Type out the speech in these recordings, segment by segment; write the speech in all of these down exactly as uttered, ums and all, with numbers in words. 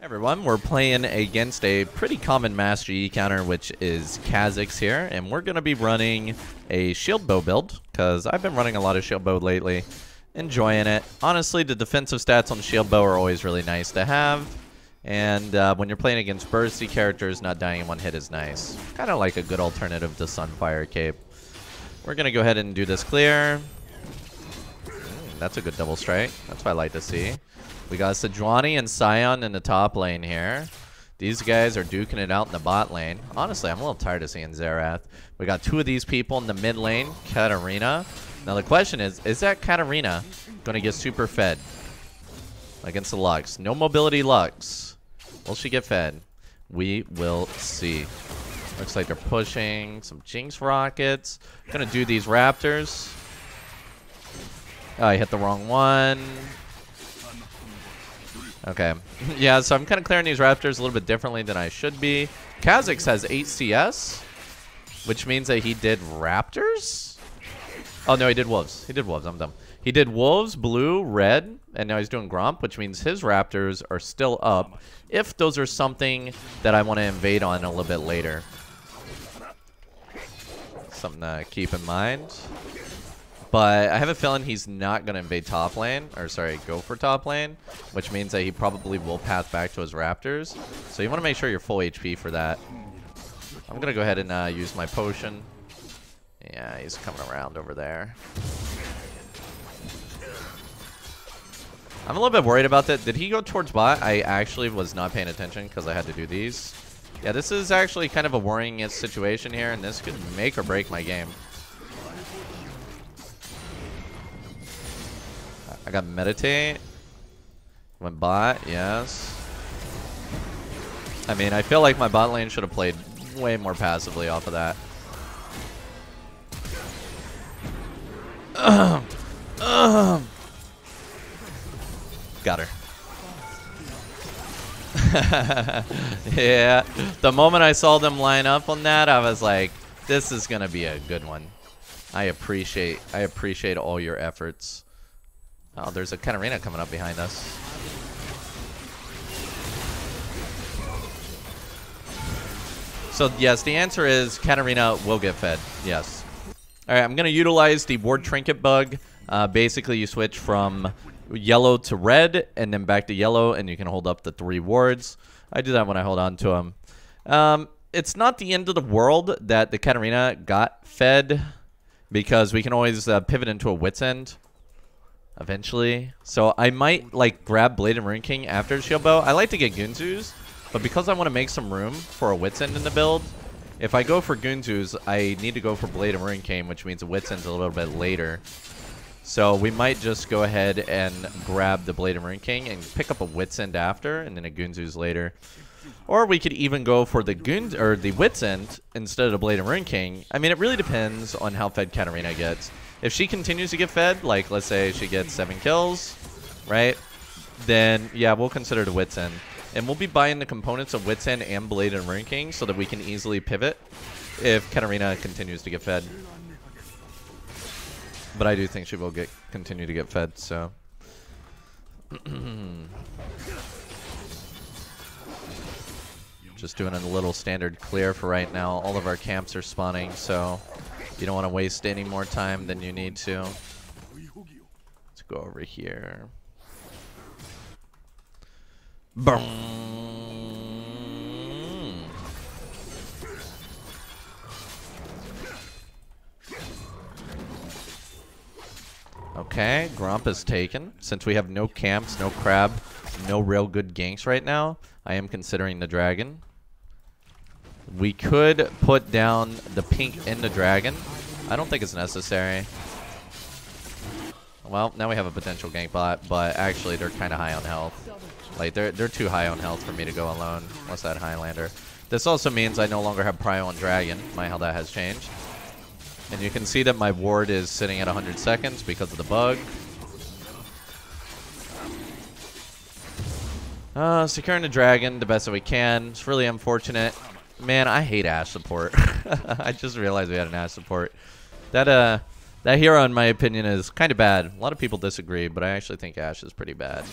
Everyone, we're playing against a pretty common Master Yi counter, which is Kha'Zix here, and we're going to be running a Shieldbow build, because I've been running a lot of Shieldbow lately, enjoying it. Honestly, the defensive stats on Shieldbow are always really nice to have, and uh, when you're playing against bursty characters, not dying in one hit is nice. Kind of like a good alternative to Sunfire Cape. We're going to go ahead and do this clear. Mm, that's a good double strike. That's what I like to see. We got Sejuani and Sion in the top lane here. These guys are duking it out in the bot lane. Honestly, I'm a little tired of seeing Xerath. We got two of these people in the mid lane, Katarina. Now the question is, is that Katarina going to get super fed against the Lux? No mobility Lux. Will she get fed? We will see. Looks like they're pushing some Jinx rockets. Going to do these Raptors. Oh, I hit the wrong one. Okay, yeah, so I'm kind of clearing these Raptors a little bit differently than I should be. Kha'Zix has eight C S, which means that he did Raptors? Oh, no, he did Wolves. He did Wolves. I'm dumb. He did Wolves, Blue, Red, and now he's doing Gromp, which means his Raptors are still up, if those are something that I want to invade on a little bit later. Something to keep in mind. But I have a feeling he's not going to invade top lane, or sorry, go for top lane, which means that he probably will path back to his Raptors. So you want to make sure you're full H P for that. I'm going to go ahead and uh, use my potion. Yeah, he's coming around over there. I'm a little bit worried about that. Did he go towards bot? I actually was not paying attention because I had to do these. Yeah, this is actually kind of a worrying situation here, and this could make or break my game. I got meditate. Went bot, yes. I mean, I feel like my bot lane should have played way more passively off of that. Uh, uh, got her. Yeah, the moment I saw them line up on that, I was like, this is gonna be a good one. I appreciate, I appreciate all your efforts. Oh, there's a Katarina coming up behind us. So, yes, the answer is Katarina will get fed. Yes. All right, I'm going to utilize the Ward Trinket bug. Uh, basically, you switch from yellow to red and then back to yellow, and you can hold up the three wards. I do that when I hold on to them. Um, it's not the end of the world that the Katarina got fed because we can always uh, pivot into a Wit's End eventually. So I might like grab Blade of Ruined King after Shieldbow. I like to get Guinsoo's, but because I want to make some room for a Wit's End in the build, if I go for Guinsoo's, I need to go for Blade of Ruined King, which means a Wit's End's a little bit later. So we might just go ahead and grab the Blade of Ruined King and pick up a Wit's End after, and then a Guinsoo's later. Or we could even go for the Goons or the Wit's End instead of the Blade of Ruined King. I mean, it really depends on how fed Katarina gets. If she continues to get fed, like let's say she gets seven kills, right? Then yeah, we'll consider the Wit's End, and we'll be buying the components of Wit's End and Blade of Ruined King so that we can easily pivot if Katarina continues to get fed. But I do think she will get continue to get fed. So. Just doing a little standard clear for right now. All of our camps are spawning, so you don't want to waste any more time than you need to. Let's go over here. Boom. Okay, Gromp is taken. Since we have no camps, no crab, no real good ganks right now, I am considering the dragon. We could put down the pink in the dragon. I don't think it's necessary. Well, now we have a potential gank bot, but actually they're kind of high on health. Like, they're, they're too high on health for me to go alone. What's that Highlander? This also means I no longer have Prio on dragon. My how that has changed. And you can see that my ward is sitting at one hundred seconds because of the bug. Uh, securing the dragon the best that we can. It's really unfortunate. Man, I hate Ashe support. I just realized we had an Ashe support. That uh, that hero, in my opinion, is kind of bad. A lot of people disagree, but I actually think Ashe is pretty bad.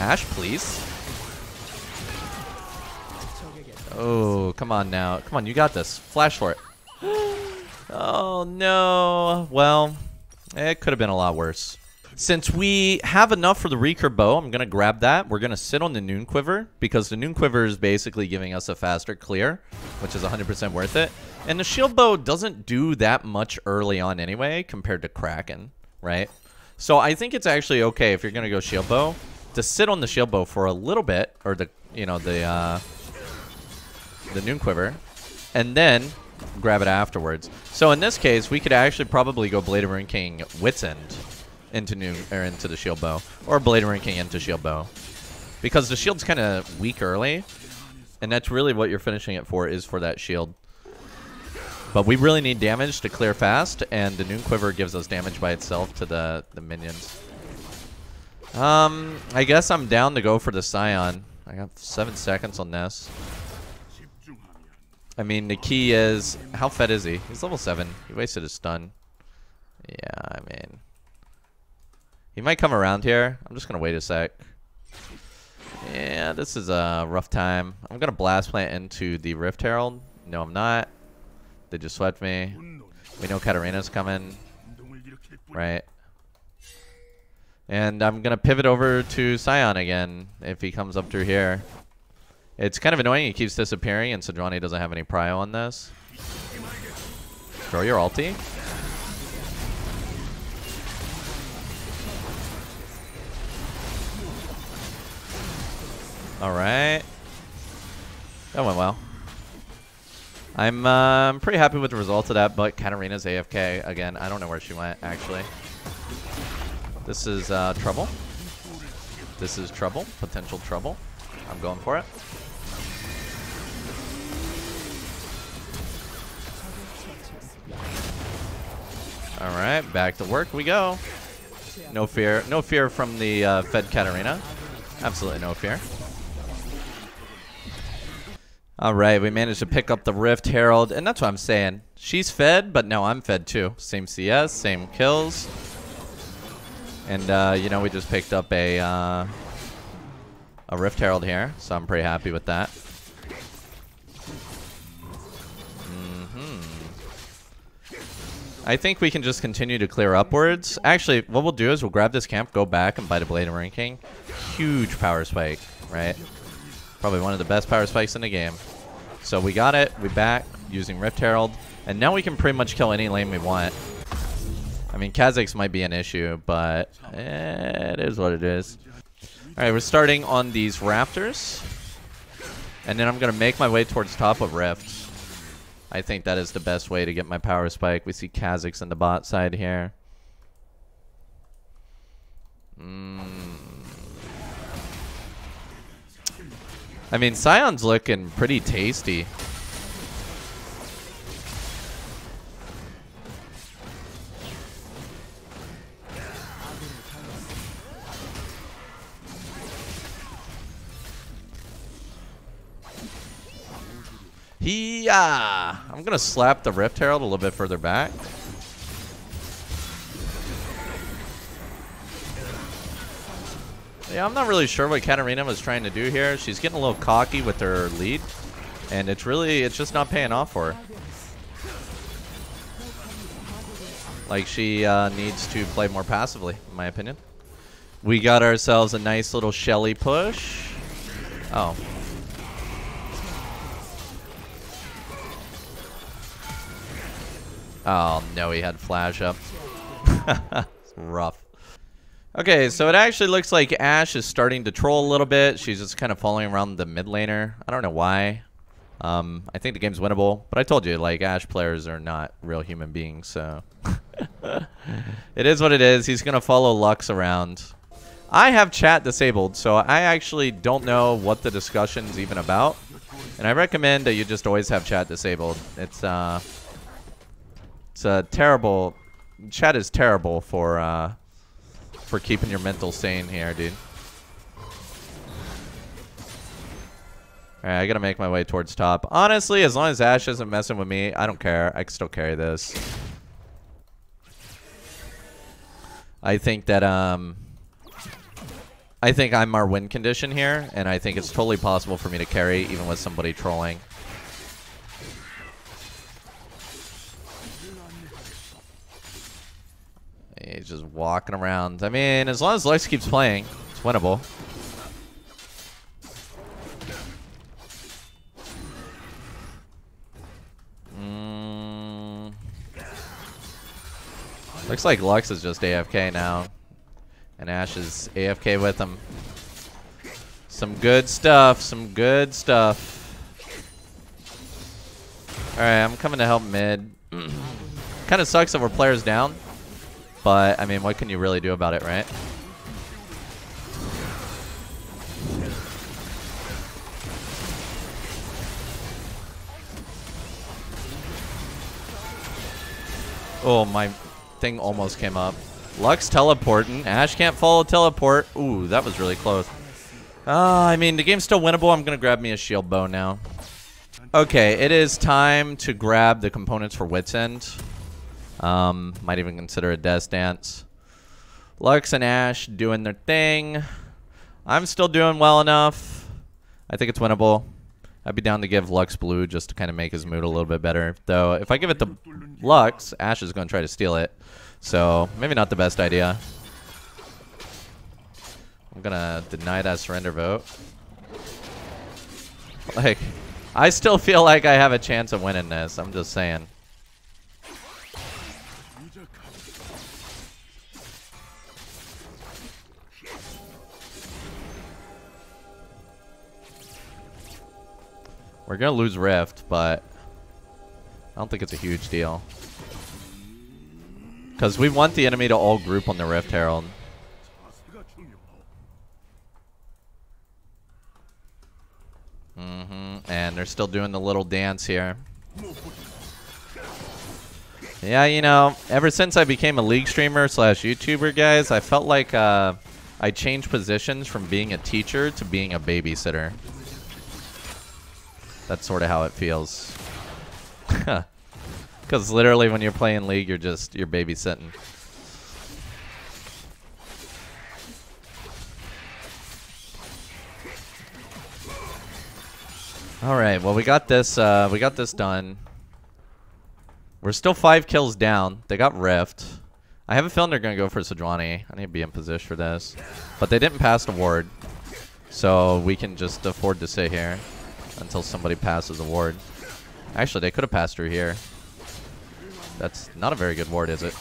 Ashe, please. Oh, come on now. Come on, you got this. Flash for it. Oh, no. Well, it could have been a lot worse. Since we have enough for the Recur Bow, I'm going to grab that. We're going to sit on the Noonquiver because the Noonquiver is basically giving us a faster clear, which is one hundred percent worth it. And the Shieldbow doesn't do that much early on anyway compared to Kraken, right? So I think it's actually okay if you're going to go Shieldbow to sit on the Shieldbow for a little bit, or the, you know, the, uh, the Noonquiver, and then grab it afterwards. So in this case, we could actually probably go Blade of Ruined King, Wit's End into Noon, or into the Shieldbow, or Blade of Ruined King into Shieldbow, because the shield's kind of weak early, and that's really what you're finishing it for, is for that shield. But we really need damage to clear fast, and the Noonquiver gives us damage by itself to the the minions. Um, I guess I'm down to go for the Sion. I got seven seconds on this. I mean, the key is, how fed is he? He's level seven. He wasted his stun. Yeah, I mean, he might come around here. I'm just going to wait a sec. Yeah, this is a rough time. I'm going to Blast Plant into the Rift Herald. No, I'm not. They just swept me. We know Katarina's coming, right? And I'm going to pivot over to Sion again if he comes up through here. It's kind of annoying. He keeps disappearing, and Sejuani doesn't have any prio on this. Throw your ulti. All right. That went well. I'm uh, pretty happy with the result of that, but Katarina's A F K again. I don't know where she went, actually. This is uh, trouble. This is trouble. Potential trouble. I'm going for it. All right, back to work we go. No fear. No fear from the uh, fed Katarina. Absolutely no fear. All right, we managed to pick up the Rift Herald, and that's what I'm saying. She's fed, but no, I'm fed too. Same C S, same kills. And, uh, you know, we just picked up a, uh, a Rift Herald here, so I'm pretty happy with that. I think we can just continue to clear upwards. Actually, what we'll do is we'll grab this camp, go back, and buy the Blade of Ruined King. Huge power spike, right? Probably one of the best power spikes in the game. So we got it. We back using Rift Herald. And now we can pretty much kill any lane we want. I mean, Kha'Zix might be an issue, but eh, it is what it is. All right, we're starting on these rafters. And then I'm going to make my way towards top of Rift. I think that is the best way to get my power spike. We see Kha'Zix in the bot side here. Mm. I mean, Sion's looking pretty tasty. Yeah, I'm gonna slap the Rift Herald a little bit further back. Yeah, I'm not really sure what Katarina was trying to do here. She's getting a little cocky with her lead, and it's really, it's just not paying off for her. Like, she uh, needs to play more passively, in my opinion. We got ourselves a nice little Shelly push. Oh. Oh, no, he had flash up. It's rough. Okay, so it actually looks like Ashe is starting to troll a little bit. She's just kind of following around the mid laner. I don't know why. Um, I think the game's winnable. But I told you, like, Ashe players are not real human beings, so. It is what it is. He's going to follow Lux around. I have chat disabled, so I actually don't know what the discussion's even about. And I recommend that you just always have chat disabled. It's, uh... It's a terrible, chat is terrible for uh, for keeping your mental sane here, dude. Alright, I gotta make my way towards top. Honestly, as long as Ashe isn't messing with me, I don't care. I can still carry this. I think that um, I think I'm our win condition here, and I think it's totally possible for me to carry even with somebody trolling. He's just walking around. I mean, as long as Lux keeps playing, it's winnable. Mm. Looks like Lux is just A F K now. And Ashe is A F K with him. Some good stuff. Some good stuff. Alright, I'm coming to help mid. Kind of sucks that we're players down. But, I mean, what can you really do about it, right? Oh, my thing almost came up. Lux teleporting. Ashe can't follow teleport. Ooh, that was really close. Uh, I mean, the game's still winnable. I'm going to grab me a shield bow now. Okay, it is time to grab the components for Wit's End. Um, might even consider a Death's Dance. Lux and Ashe doing their thing. I'm still doing well enough. I think it's winnable. I'd be down to give Lux blue just to kind of make his mood a little bit better. Though, if I give it to Lux, Ashe is going to try to steal it. So, maybe not the best idea. I'm going to deny that surrender vote. Like, I still feel like I have a chance of winning this. I'm just saying. We're going to lose Rift, but I don't think it's a huge deal. Because we want the enemy to all group on the Rift Herald. Mm-hmm. And they're still doing the little dance here. Yeah, you know, ever since I became a League streamer slash YouTuber, guys, I felt like uh, I changed positions from being a teacher to being a babysitter. That's sort of how it feels. Because literally when you're playing League, you're just, you're babysitting. Alright, well we got this, uh, we got this done. We're still five kills down. They got Rift. I have a feeling they're going to go for Sejuani. I need to be in position for this. But they didn't pass the ward. So we can just afford to sit here until somebody passes a ward. Actually, they could have passed through here. That's not a very good ward, is it?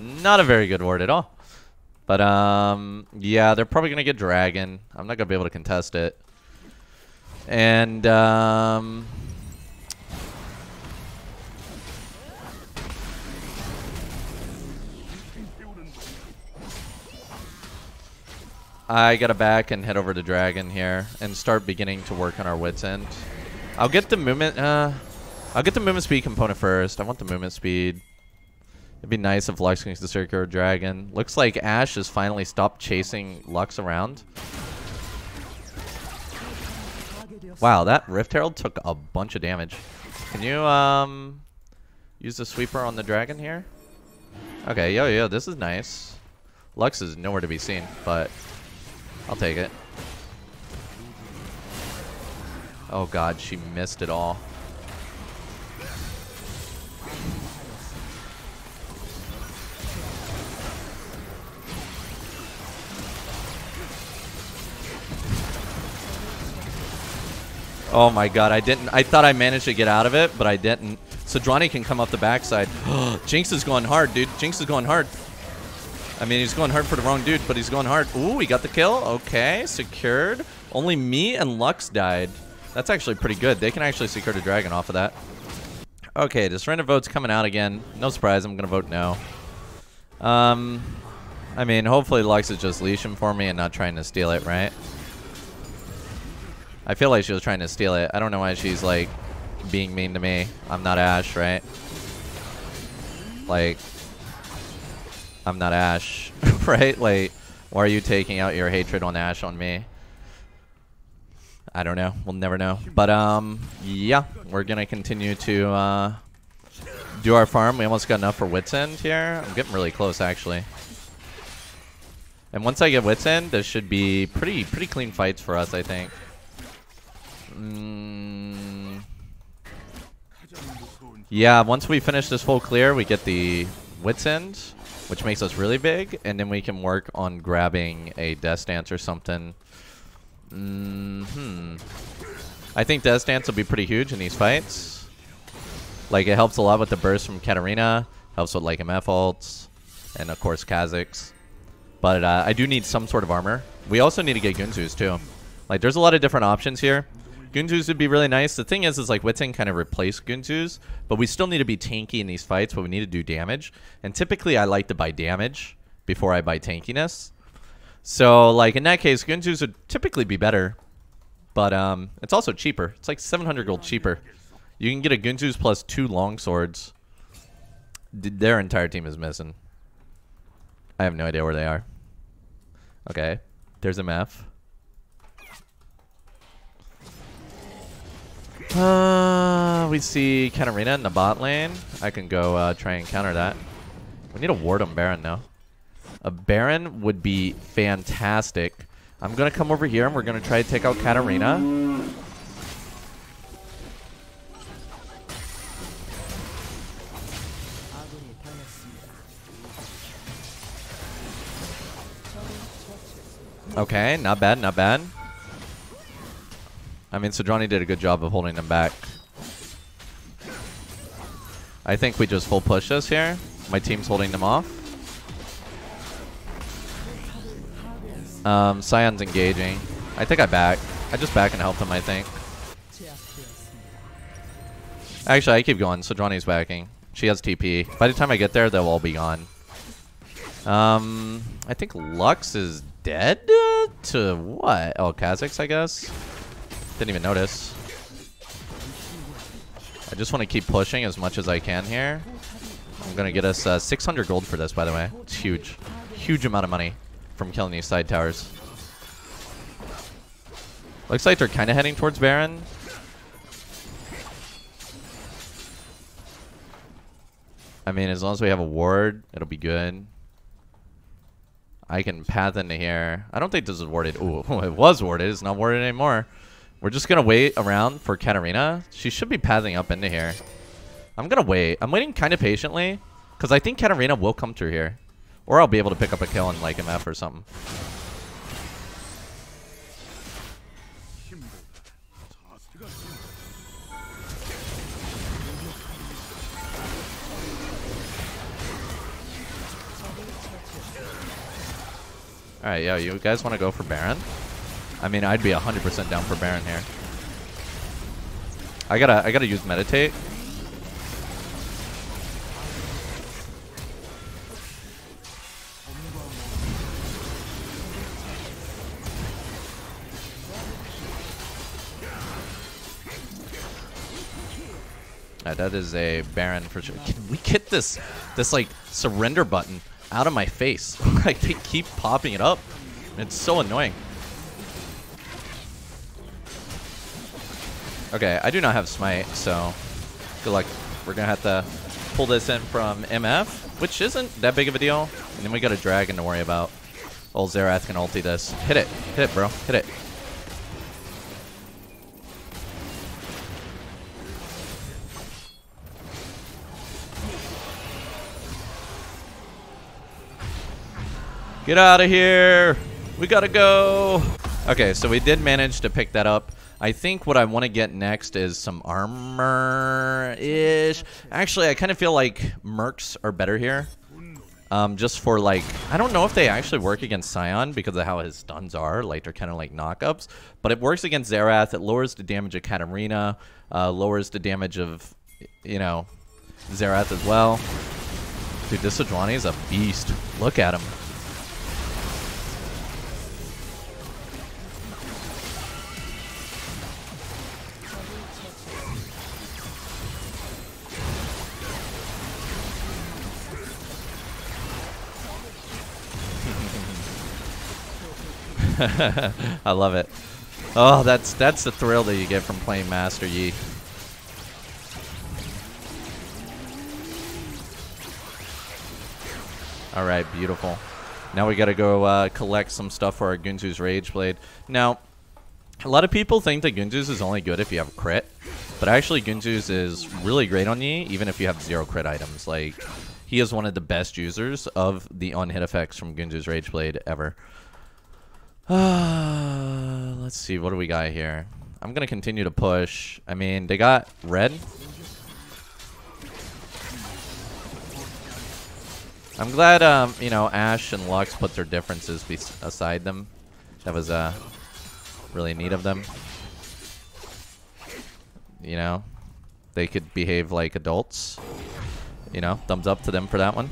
Not a very good ward at all. But, um, yeah, they're probably going to get Dragon. I'm not going to be able to contest it. And, um... I gotta back and head over to Dragon here and start beginning to work on our Wit's End. I'll get the movement uh I'll get the movement speed component first. I want the movement speed. It'd be nice if Lux gets the circular Dragon. Looks like Ashe has finally stopped chasing Lux around. Wow, that Rift Herald took a bunch of damage. Can you um use the sweeper on the Dragon here? Okay, yo yo, this is nice. Lux is nowhere to be seen, but I'll take it. Oh god, she missed it all. Oh my god, I didn't. I thought I managed to get out of it, but I didn't. Sejuani can come up the backside. Jinx is going hard, dude. Jinx is going hard. I mean, he's going hard for the wrong dude, but he's going hard. Ooh, he got the kill. Okay, secured. Only me and Lux died. That's actually pretty good. They can actually secure the Dragon off of that. Okay, the surrender vote's coming out again. No surprise, I'm going to vote no. Um, I mean, hopefully Lux is just leashing for me and not trying to steal it, right? I feel like she was trying to steal it. I don't know why she's, like, being mean to me. I'm not Ashe, right? Like... I'm not Ashe, right? Like, why are you taking out your hatred on Ashe on me? I don't know. We'll never know. But, um, yeah. We're going to continue to uh, do our farm. We almost got enough for Wit's End here. I'm getting really close, actually. And once I get Wit's End, this should be pretty pretty clean fights for us, I think. Mm. Yeah, once we finish this full clear, we get the Wit's End, which makes us really big. And then we can work on grabbing a Death's Dance or something. Mm-hmm. I think Death's Dance will be pretty huge in these fights. Like, it helps a lot with the burst from Katarina. Helps with, like, M F ults. And, of course, Kha'Zix. But uh, I do need some sort of armor. We also need to get Guinsoo's, too. Like, there's a lot of different options here. Guinsoo's would be really nice. The thing is, is like, Wit's End kind of replaced Guinsoo's. But we still need to be tanky in these fights, but we need to do damage. And typically, I like to buy damage before I buy tankiness. So, like, in that case, Guinsoo's would typically be better. But um, it's also cheaper. It's like seven hundred gold cheaper. You can get a Guinsoo's plus two longswords. Their entire team is missing. I have no idea where they are. Okay. There's a map. Uh, we see Katarina in the bot lane. I can go uh, try and counter that. We need a ward on Baron now. A Baron would be fantastic. I'm going to come over here and we're going to try to take out Katarina. Okay, not bad, not bad. I mean, Sejuani did a good job of holding them back. I think we just full push this here. My team's holding them off. Um, Sion's engaging. I think I back. I just back and help them, I think. Actually, I keep going. Sejuani's backing. She has T P. By the time I get there, they'll all be gone. Um, I think Lux is dead? Uh, to what? Oh, Kha'Zix, I guess? Didn't even notice. I just want to keep pushing as much as I can here. I'm going to get us uh, six hundred gold for this, by the way. It's huge. Huge amount of money from killing these side towers. Looks like they're kind of heading towards Baron. I mean, as long as we have a ward, it'll be good. I can path into here. I don't think this is warded. Ooh, it was warded. It's not warded anymore. We're just going to wait around for Katarina. She should be pathing up into here. I'm going to wait. I'm waiting kind of patiently because I think Katarina will come through here. Or I'll be able to pick up a kill and like M F or something. Alright, yo, you guys want to go for Baron? I mean, I'd be one hundred percent down for Baron here. I gotta, I gotta use Meditate. Right, that is a Baron for sure. Can we get this, this like, surrender button out of my face? Like, they keep popping it up. It's so annoying. Okay, I do not have smite, so good luck. We're gonna have to pull this in from M F, which isn't that big of a deal. And then we got a dragon to worry about. Old Xerath can ulti this. Hit it, hit it, bro, hit it. Get out of here. We gotta go. Okay, so we did manage to pick that up. I think what I want to get next is some armor-ish. Actually, I kind of feel like mercs are better here. Um, just for like, I don't know if they actually work against Sion because of how his stuns are. Like, they're kind of like knockups. But it works against Xerath. It lowers the damage of Katarina. Uh, lowers the damage of, you know, Xerath as well. Dude, this Sejuani is a beast. Look at him. I love it. Oh, that's that's the thrill that you get from playing Master Yi. All right, beautiful. Now we got to go uh, collect some stuff for our Guinsoo's Rage Blade. Now, a lot of people think that Guinsoo's is only good if you have crit, but actually Guinsoo's is really great on Yi, even if you have zero crit items. Like, he is one of the best users of the on-hit effects from Guinsoo's Rage Blade ever. Uh, let's see, what do we got here? I'm going to continue to push. I mean, they got red. I'm glad, um, you know, Ashe and Lux put their differences aside them. That was uh, really neat of them. You know, they could behave like adults. You know, thumbs up to them for that one.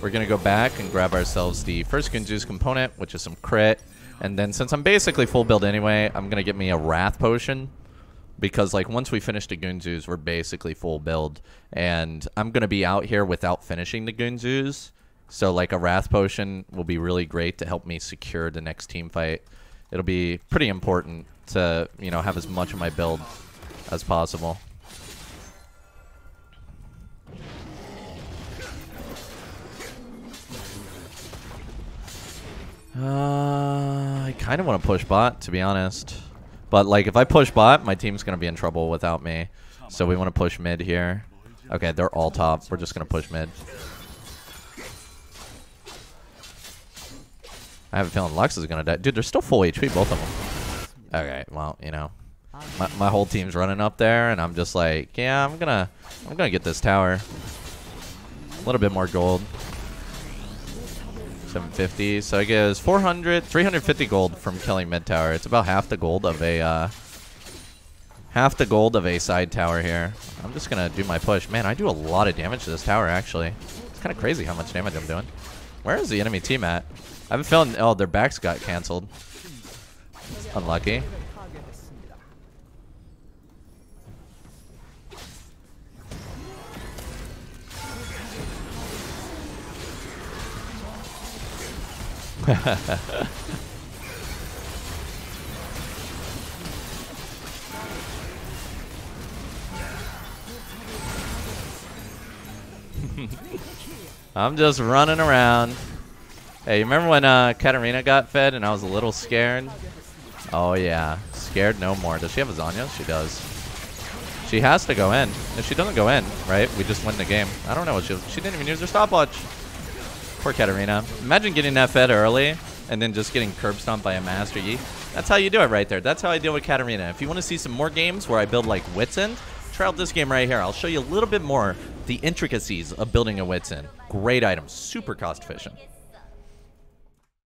We're going to go back and grab ourselves the first Guinsoo's component, which is some crit. And then since I'm basically full build anyway, I'm going to get me a Wrath Potion. Because, like, once we finish the Guinsoo's, we're basically full build. And I'm going to be out here without finishing the Guinsoo's. So, like, a Wrath Potion will be really great to help me secure the next team fight. It'll be pretty important to, you know, have as much of my build as possible. Uh, I kind of want to push bot, to be honest. But, like, if I push bot, my team's going to be in trouble without me. So we want to push mid here. Okay, they're all top. We're just going to push mid. I have a feeling Lux is going to die. Dude, they're still full H P, both of them. Okay, well, you know. My, my whole team's running up there, and I'm just like, yeah, I'm going to I'm gonna get this tower. A little bit more gold. seven fifty, so I guess four hundred, three hundred fifty gold from killing mid tower. It's about half the gold of a uh, half the gold of a side tower here. I'm just gonna do my push. Man, I do a lot of damage to this tower actually. It's kind of crazy how much damage I'm doing. Where is the enemy team at? I haven't found. Oh, their backs got canceled. Unlucky. I'm just running around. Hey, you remember when uh, Katarina got fed and I was a little scared? Oh yeah, scared no more. Does she have a Zhonya? She does. She has to go in. If she doesn't go in, right, we just win the game. I don't know what she was. She didn't even use her stopwatch. Poor Katarina. Imagine getting that fed early and then just getting curb stomped by a Master Yi. That's how you do it right there. That's how I deal with Katarina. If you want to see some more games where I build like Wit's End, try out this game right here. I'll show you a little bit more the intricacies of building a Wit's End. Great item. Super cost efficient.